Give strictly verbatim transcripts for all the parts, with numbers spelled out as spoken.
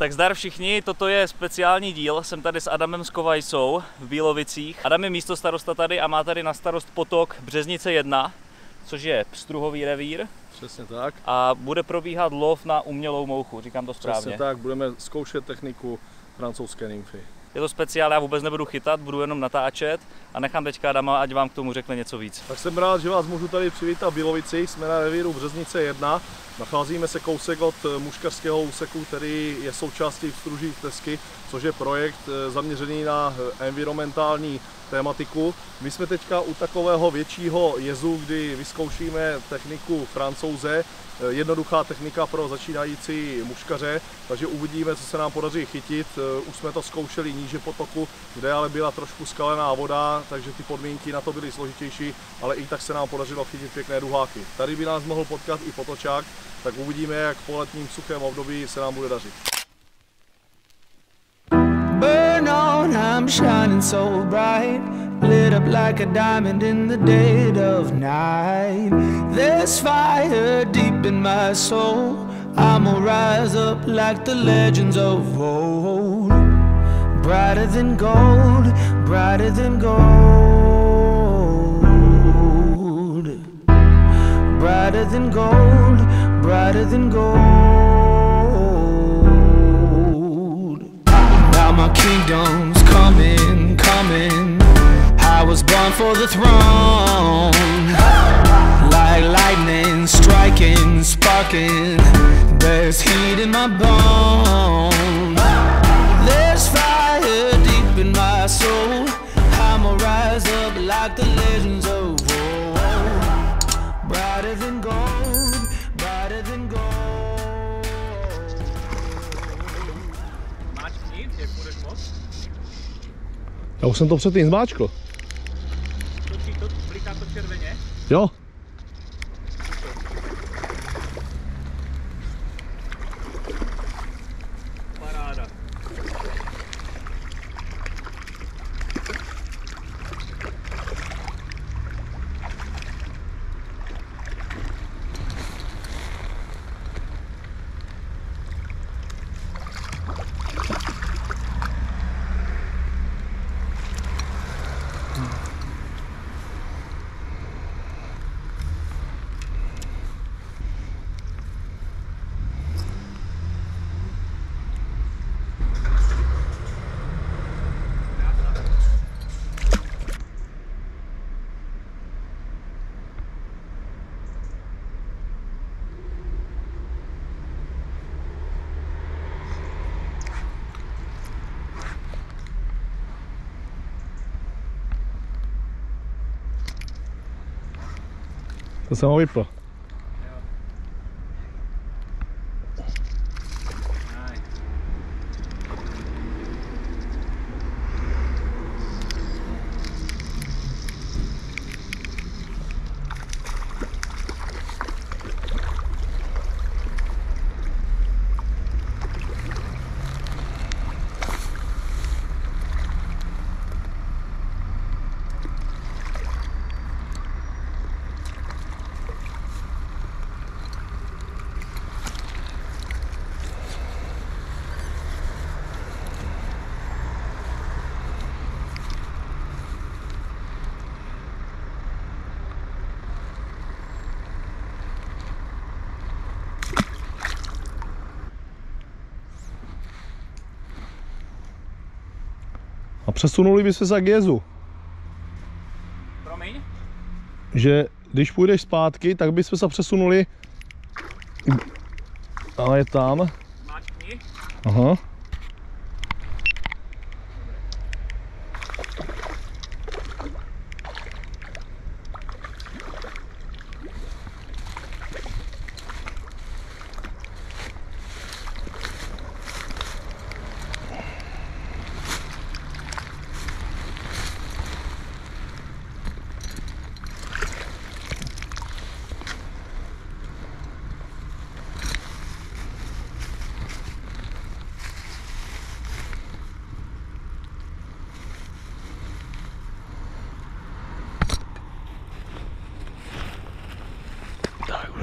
Tak zdar všichni, toto je speciální díl, jsem tady s Adamem Skovajsou v Bílovicích. Adam je místostarosta tady a má tady na starost potok Březnice jedna, což je pstruhový revír. Přesně tak. A bude probíhat lov na umělou mouchu, říkám to správně. Přesně tak, budeme zkoušet techniku francouzské nymfy. Je to speciál, já vůbec nebudu chytat, budu jenom natáčet a nechám teďka Adama, ať vám k tomu řekne něco víc. Tak jsem rád, že vás můžu tady přivítat v Bílovicích, jsme na revíru Březnice jedna. Nacházíme se kousek od muškařského úseku, který je součástí Struží Tesky, což je projekt zaměřený na environmentální tématiku. My jsme teďka u takového většího jezu, kdy vyzkoušíme techniku Francouze, jednoduchá technika pro začínající muškaře, takže uvidíme, co se nám podaří chytit. Už jsme to zkoušeli níže potoku, kde ale byla trošku skalená voda, takže ty podmínky na to byly složitější, ale i tak se nám podařilo chytit pěkné duháky. Tady by nás mohl potkat i potočák, tak uvidíme, jak po letním suchém období se nám bude dařit. Burn on, I'm shining so bright, lit up like a diamond in the dead of night. There's fire deep in my soul, I'ma rise up like the legends of old. Brighter than gold, brighter than gold. Brighter than gold, brighter than gold. Now my kingdom's coming, coming. I was born for the throne. Like lightning striking, sparking. There's heat in my bones. There's fire deep in my soul. I'ma rise up like the legends of old. Brighter than gold. Já už jsem to předtím zmáčkl. Točí to, bliká to červeně? Jo. Paráda. To jsem ho vypl. A přesunuli by se za k jezu. Promiň? Že když půjdeš zpátky, tak bychom se přesunuli. Ale je tam. Máčkni. Aha.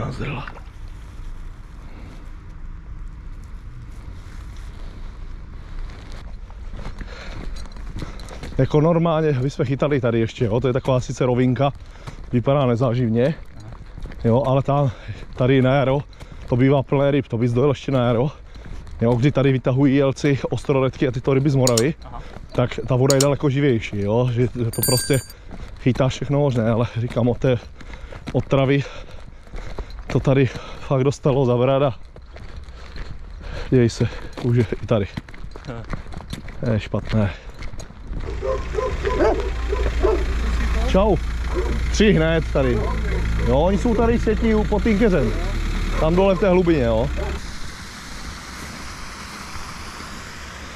Zdrla. Jako normálně, my jsme chytali tady ještě, jo? To je taková sice rovinka, vypadá nezáživně, jo? Ale tam, tady na jaro, to bývá plné ryb, to bys dojel ještě na jaro, jo? Kdy tady vytahují jelci, ostroletky a tyto ryby z Moravy, aha, tak ta voda je daleko živější, jo? Že to prostě chytáš všechno možné, ale říkám, od té otravy to tady fakt dostalo za brada. Děj se, už je i tady. To je špatné. Čau. Tři hned tady. Jo, oni jsou tady třetí pod Tinkeřem. Tam dole v té hlubině, jo.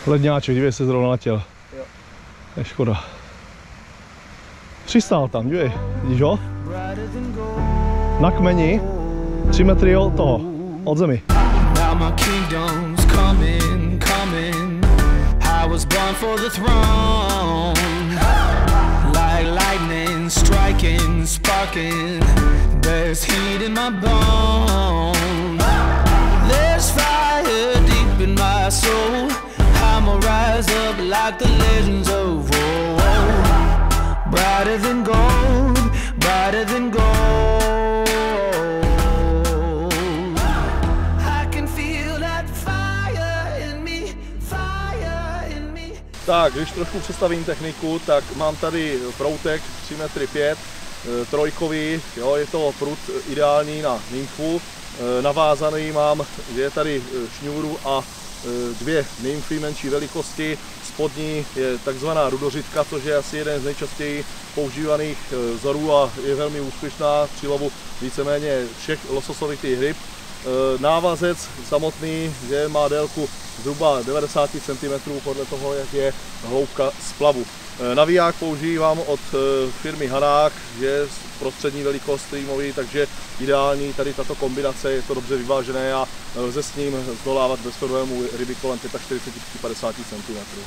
Ledňáček, dívej se, zrovna letěl. Je škoda. Přistál tam, dívej. Vidíš ho? Na kmeni. Tři metry od toho. Od zemi. Was born for the throne, like lightning striking, sparking, there's heat in my bones, there's fire deep in my soul, I'ma rise up like the legends of old, brighter than gold, brighter than gold. Tak, když trošku představím techniku, tak mám tady proutek tři metry pět, trojkový, jo, je to prut ideální na nymfu. Navázaný mám, je tady šňůru a dvě nymfy menší velikosti. Spodní je takzvaná rudořitka, což je asi jeden z nejčastěji používaných vzorů a je velmi úspěšná při lovu víceméně všech lososovitých ryb. Návazec samotný, že má délku zhruba devadesát centimetrů, podle toho, jak je hloubka splavu. Naviják používám od firmy Hanák, je prostřední velikost streamový, takže ideální tady tato kombinace, je to dobře vyvážené a lze s ním zdolávat bez problémů ryby kolem čtyřicet pět až padesát centimetrů.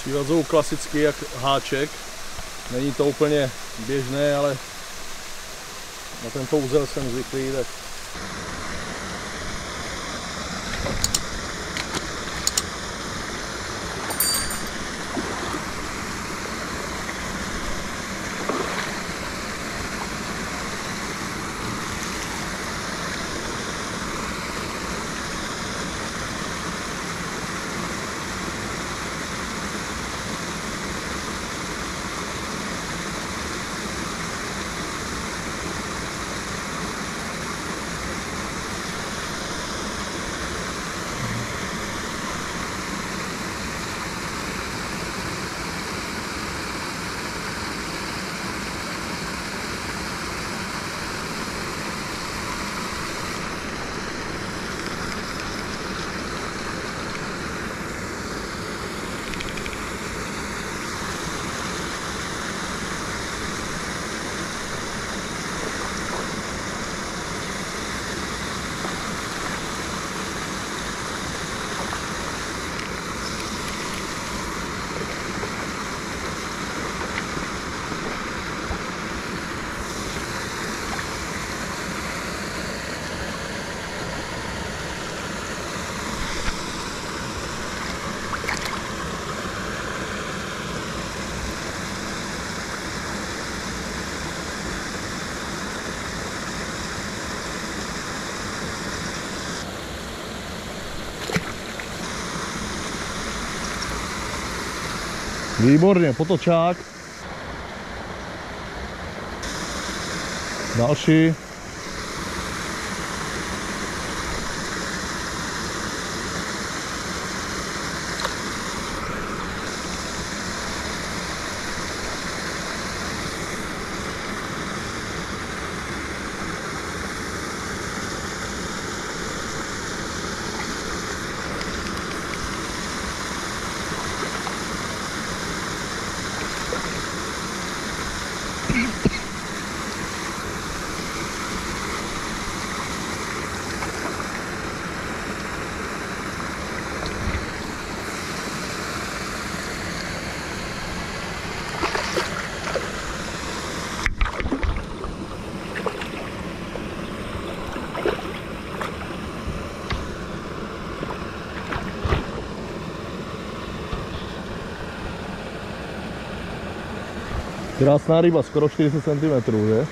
Přívazou klasicky jak háček. Není to úplně běžné, ale na tento úzel jsem zvyklý, tak... Výborně, potočák. Další. Krásná ryba, skoro čtyřicet centimetrů, že?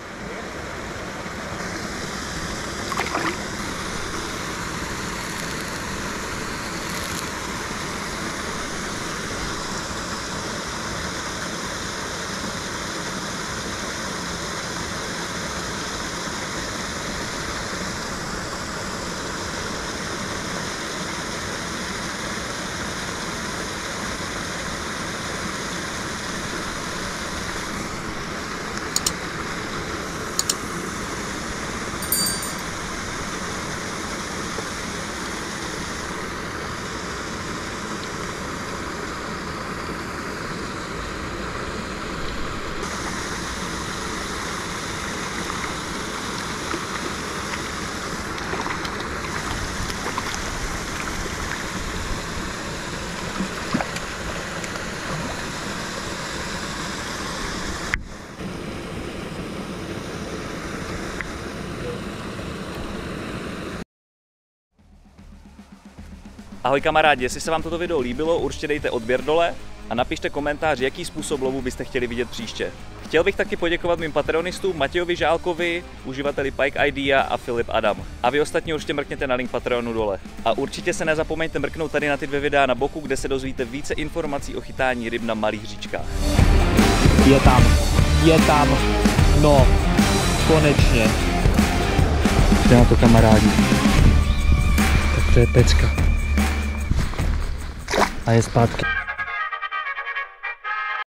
Ahoj kamarádi, jestli se vám toto video líbilo, určitě dejte odběr dole a napište komentář, jaký způsob lovu byste chtěli vidět příště. Chtěl bych taky poděkovat mým patronistům Matějovi Žálkovi, uživateli Pike Idea a Filip Adam. A vy ostatně určitě mrkněte na link Patreonu dole. A určitě se nezapomeňte mrknout tady na ty dvě videa na boku, kde se dozvíte více informací o chytání ryb na malých říčkách. Je tam, je tam, no, konečně. Jde na to kamarádi. Tak to je pecka. A je zpátky.